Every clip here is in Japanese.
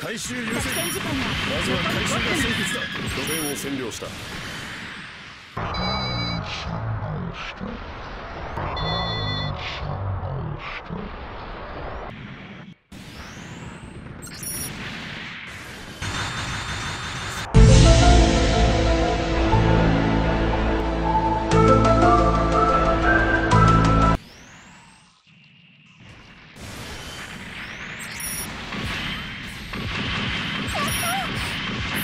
回収優先。まずは回収が先決だ。ドメインを占領した。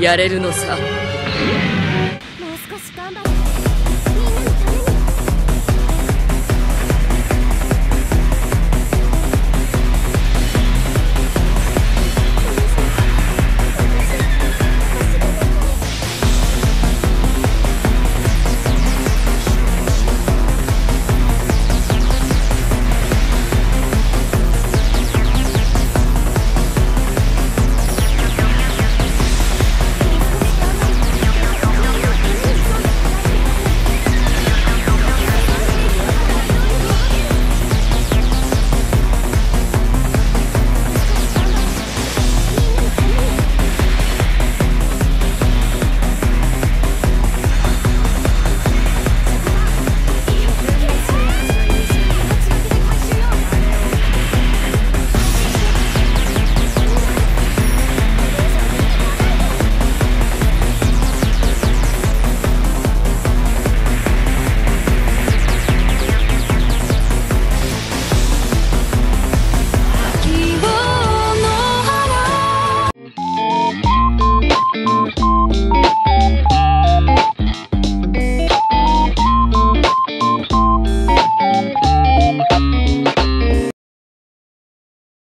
やれるのさ。